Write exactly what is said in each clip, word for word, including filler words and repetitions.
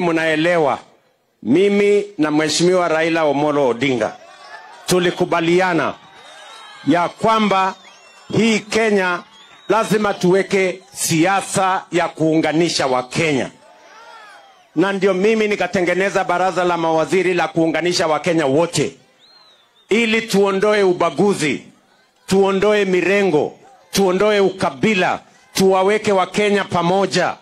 Mnaelewa, mimi na mheshimiwa Raila Amolo Odinga tulikubaliana ya kwamba hii Kenya lazima tuweke siasa ya kuunganisha wa Kenya. Na ndio mimi nikatengeneza baraza la mawaziri la kuunganisha wa Kenya wote, ili tuondoe ubaguzi, tuondoe mirengo, tuondoe ukabila, tuwaweke wa Kenya pamoja.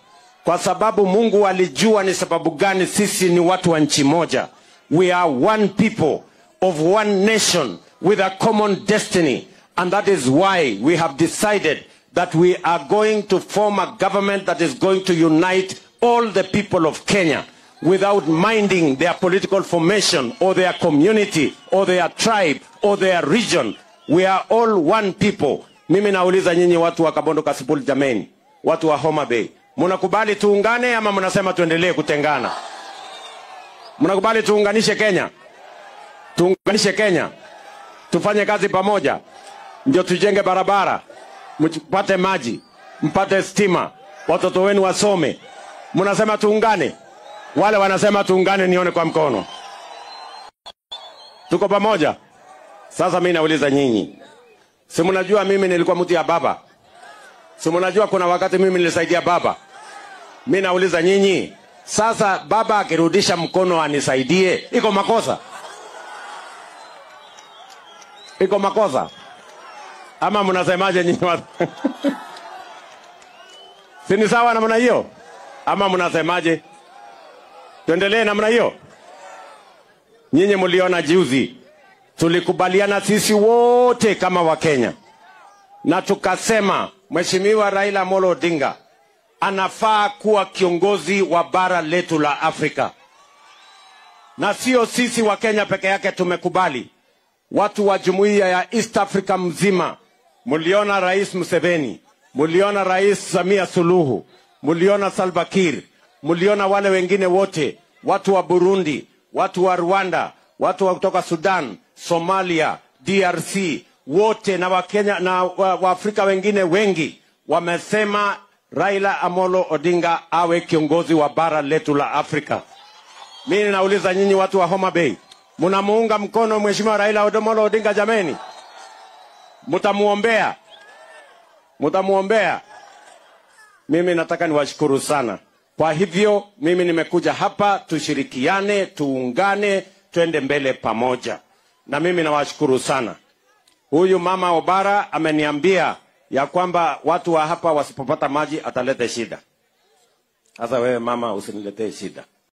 Kwa sababu Mungu alijua ni sababu gani sisi ni watu wa nchi moja. We are one people of one nation with a common destiny. And that is why we have decided that we are going to form a government that is going to unite all the people of Kenya without minding their political formation or their community or their tribe or their region. We are all one people. Mimi nauliza nyinyi watu wa Kabondo Kasipul, jameni, watu wa Homabay, mnakubali tuungane ama mnasema tuendelee kutengana? Mnakubali tuunganishe Kenya? Tuunganishe Kenya. Tufanye kazi pamoja. Ndio tujenge barabara, mpate maji, mpate stima, watoto wenu wasome. Mnasema tuungane? Wale wanasema tuungane nione kwa mkono. Tuko pamoja? Sasa mimi nauliza nyinyi, si mnajua mimi nilikuwa mtu ya baba? Si mnajua kuna wakati mimi nilisaidia baba? Mimi nauliza nyinyi, sasa baba akirudisha mkono anisaidie, iko makosa? Iko makosa? Ama mnasemaje nyinyi watu? Sini sawa namna hiyo? Ama mnasemaje? Tuendelee namna hiyo? Nyinyi mliona juzi tulikubaliana sisi wote kama wa Kenya, na tukasema mheshimiwa Raila Amolo Odinga anafaa kuwa kiongozi wa bara letu la Afrika. Na sio sisi wa Kenya peke yake tumekubali, watu wa jumuiya ya East Africa mzima. Mliona Rais Museveni, mliona Rais Samia Suluhu, mliona Salva Kir, mliona wale wengine wote, watu wa Burundi, watu wa Rwanda, watu wa kutoka Sudan, Somalia, D R C, wote na Wakenya na Waafrika wa wengine wengi wamesema Raila Amolo Odinga awe kiongozi wa bara letu la Afrika. Mimi nauliza nyinyi watu wa Homabay, mnamuunga mkono mheshimiwa Raila Amolo Odinga jameni? Mtamuombea? Mtamuombea? Mimi nataka niwashukuru sana. Kwa hivyo mimi nimekuja hapa tushirikiane, tuungane, tuende mbele pamoja. Na mimi nawashukuru sana. Huyu mama Obara ameniambia ya kwamba watu wa hapa wasipopata maji atalete shida. Sasa wewe mama usiniletee shida.